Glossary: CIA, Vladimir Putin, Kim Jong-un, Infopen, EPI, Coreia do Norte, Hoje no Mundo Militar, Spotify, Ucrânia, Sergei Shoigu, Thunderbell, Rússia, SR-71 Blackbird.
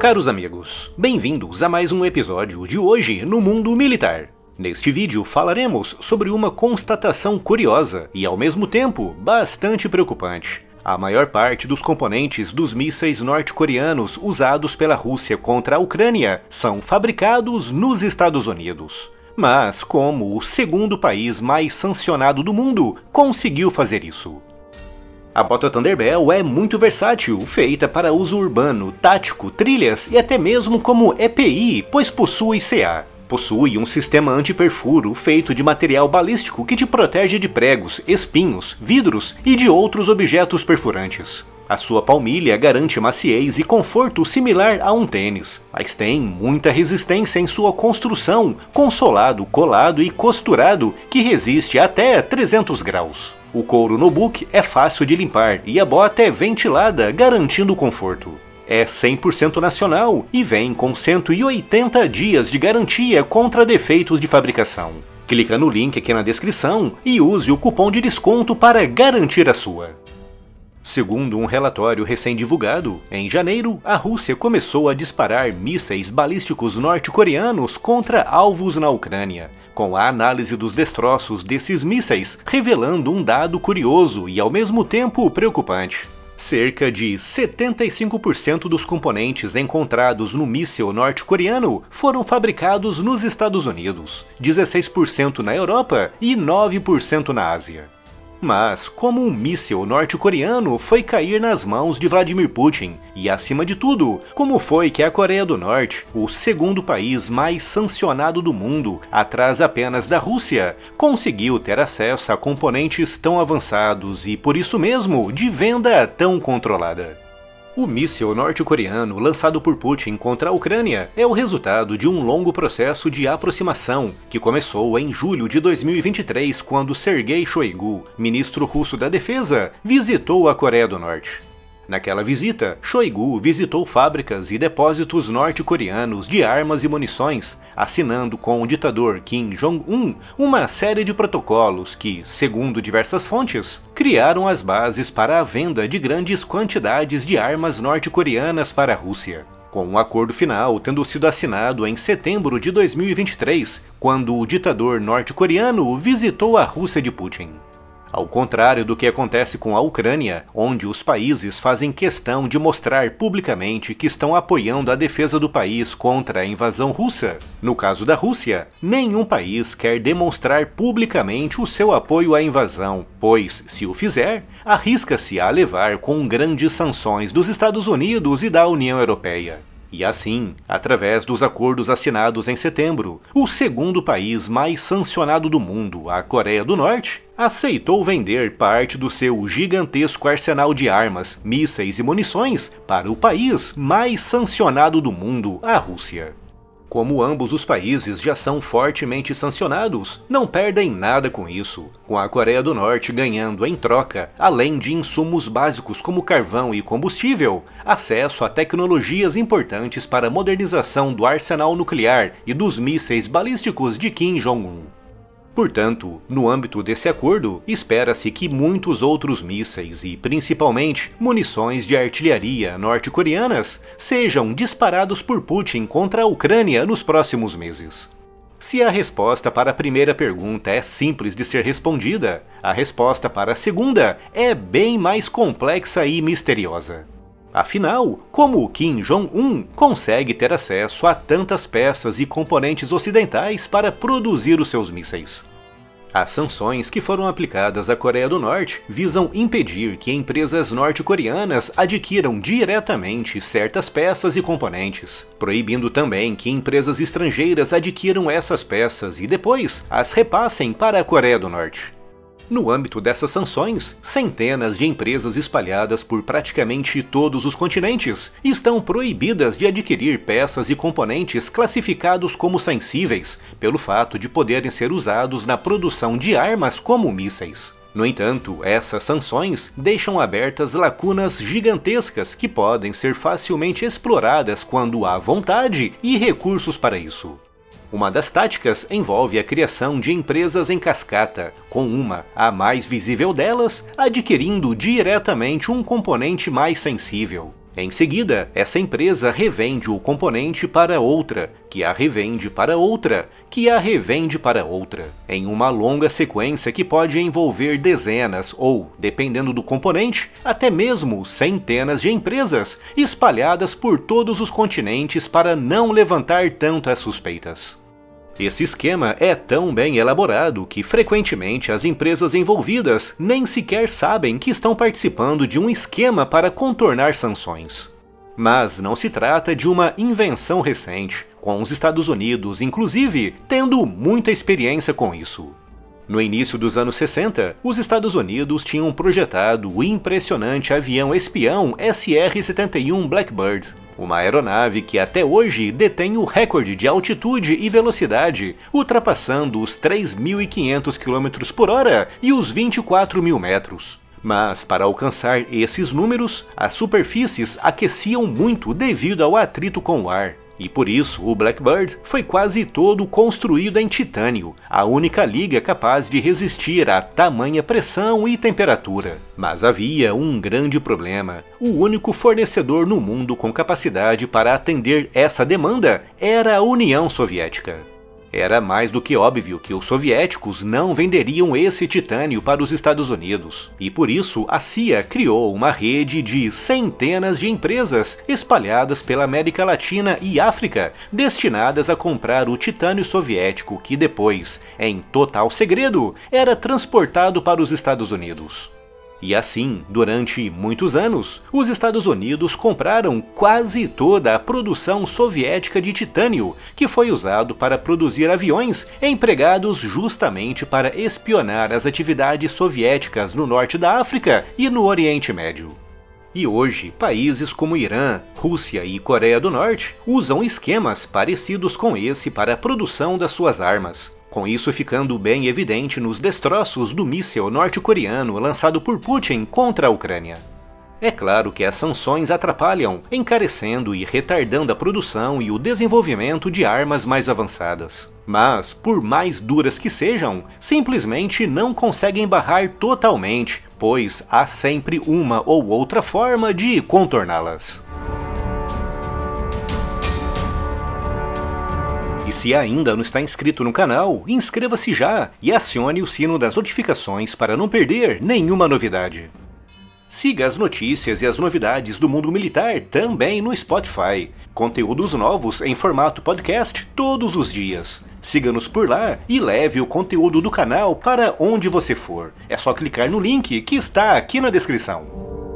Caros amigos, bem-vindos a mais um episódio de Hoje no Mundo Militar. Neste vídeo falaremos sobre uma constatação curiosa e ao mesmo tempo bastante preocupante. A maior parte dos componentes dos mísseis norte-coreanos usados pela Rússia contra a Ucrânia são fabricados nos Estados Unidos. Mas como o segundo país mais sancionado do mundo conseguiu fazer isso? A bota Thunderbell é muito versátil, feita para uso urbano, tático, trilhas e até mesmo como EPI, pois possui CA. Possui um sistema antiperfuro feito de material balístico que te protege de pregos, espinhos, vidros e de outros objetos perfurantes. A sua palmilha garante maciez e conforto similar a um tênis, mas tem muita resistência em sua construção, com solado, colado e costurado que resiste até 300 graus. O couro no buque é fácil de limpar e a bota é ventilada, garantindo conforto. É 100% nacional e vem com 180 dias de garantia contra defeitos de fabricação. Clica no link aqui na descrição e use o cupom de desconto para garantir a sua. Segundo um relatório recém-divulgado, em janeiro, a Rússia começou a disparar mísseis balísticos norte-coreanos contra alvos na Ucrânia, com a análise dos destroços desses mísseis revelando um dado curioso e ao mesmo tempo preocupante. Cerca de 75% dos componentes encontrados no míssil norte-coreano foram fabricados nos Estados Unidos, 16% na Europa e 9% na Ásia. Mas como um míssil norte-coreano foi cair nas mãos de Vladimir Putin? E acima de tudo, como foi que a Coreia do Norte, o segundo país mais sancionado do mundo, atrás apenas da Rússia, conseguiu ter acesso a componentes tão avançados e por isso mesmo de venda tão controlada? O míssil norte-coreano lançado por Putin contra a Ucrânia é o resultado de um longo processo de aproximação, que começou em julho de 2023, quando Sergei Shoigu, ministro russo da Defesa, visitou a Coreia do Norte. Naquela visita, Shoigu visitou fábricas e depósitos norte-coreanos de armas e munições, assinando com o ditador Kim Jong-un uma série de protocolos que, segundo diversas fontes, criaram as bases para a venda de grandes quantidades de armas norte-coreanas para a Rússia. Com um acordo final tendo sido assinado em setembro de 2023, quando o ditador norte-coreano visitou a Rússia de Putin. Ao contrário do que acontece com a Ucrânia, onde os países fazem questão de mostrar publicamente que estão apoiando a defesa do país contra a invasão russa, no caso da Rússia, nenhum país quer demonstrar publicamente o seu apoio à invasão, pois, se o fizer, arrisca-se a levar com grandes sanções dos Estados Unidos e da União Europeia. E assim, através dos acordos assinados em setembro, o segundo país mais sancionado do mundo, a Coreia do Norte, aceitou vender parte do seu gigantesco arsenal de armas, mísseis e munições para o país mais sancionado do mundo, a Rússia. Como ambos os países já são fortemente sancionados, não perdem nada com isso, com a Coreia do Norte ganhando em troca, além de insumos básicos como carvão e combustível, acesso a tecnologias importantes para a modernização do arsenal nuclear e dos mísseis balísticos de Kim Jong-un. Portanto, no âmbito desse acordo, espera-se que muitos outros mísseis e, principalmente, munições de artilharia norte-coreanas sejam disparados por Putin contra a Ucrânia nos próximos meses. Se a resposta para a primeira pergunta é simples de ser respondida, a resposta para a segunda é bem mais complexa e misteriosa. Afinal, como Kim Jong-un consegue ter acesso a tantas peças e componentes ocidentais para produzir os seus mísseis? As sanções que foram aplicadas à Coreia do Norte visam impedir que empresas norte-coreanas adquiram diretamente certas peças e componentes, proibindo também que empresas estrangeiras adquiram essas peças e depois as repassem para a Coreia do Norte. No âmbito dessas sanções, centenas de empresas espalhadas por praticamente todos os continentes estão proibidas de adquirir peças e componentes classificados como sensíveis, pelo fato de poderem ser usados na produção de armas como mísseis. No entanto, essas sanções deixam abertas lacunas gigantescas que podem ser facilmente exploradas quando há vontade e recursos para isso. Uma das táticas envolve a criação de empresas em cascata, com uma, a mais visível delas, adquirindo diretamente um componente mais sensível. Em seguida, essa empresa revende o componente para outra, que a revende para outra, que a revende para outra, em uma longa sequência que pode envolver dezenas ou, dependendo do componente, até mesmo centenas de empresas espalhadas por todos os continentes para não levantar tantas suspeitas. Esse esquema é tão bem elaborado que frequentemente as empresas envolvidas nem sequer sabem que estão participando de um esquema para contornar sanções. Mas não se trata de uma invenção recente, com os Estados Unidos, inclusive, tendo muita experiência com isso. No início dos anos 60, os Estados Unidos tinham projetado o impressionante avião espião SR-71 Blackbird, uma aeronave que até hoje detém o recorde de altitude e velocidade, ultrapassando os 3.500 km por hora e os 24.000 metros. Mas, para alcançar esses números, as superfícies aqueciam muito devido ao atrito com o ar. E por isso, o Blackbird foi quase todo construído em titânio, a única liga capaz de resistir a tamanha pressão e temperatura. Mas havia um grande problema. O único fornecedor no mundo com capacidade para atender essa demanda era a União Soviética. Era mais do que óbvio que os soviéticos não venderiam esse titânio para os Estados Unidos, e por isso a CIA criou uma rede de centenas de empresas espalhadas pela América Latina e África, destinadas a comprar o titânio soviético que depois, em total segredo, era transportado para os Estados Unidos. E assim, durante muitos anos, os Estados Unidos compraram quase toda a produção soviética de titânio, que foi usado para produzir aviões empregados justamente para espionar as atividades soviéticas no norte da África e no Oriente Médio. E hoje, países como Irã, Rússia e Coreia do Norte usam esquemas parecidos com esse para a produção das suas armas. Com isso ficando bem evidente nos destroços do míssil norte-coreano lançado por Putin contra a Ucrânia. É claro que as sanções atrapalham, encarecendo e retardando a produção e o desenvolvimento de armas mais avançadas. Mas, por mais duras que sejam, simplesmente não conseguem barrar totalmente, pois há sempre uma ou outra forma de contorná-las. E se ainda não está inscrito no canal, inscreva-se já e acione o sino das notificações para não perder nenhuma novidade. Siga as notícias e as novidades do mundo militar também no Spotify. Conteúdos novos em formato podcast todos os dias. Siga-nos por lá e leve o conteúdo do canal para onde você for. É só clicar no link que está aqui na descrição.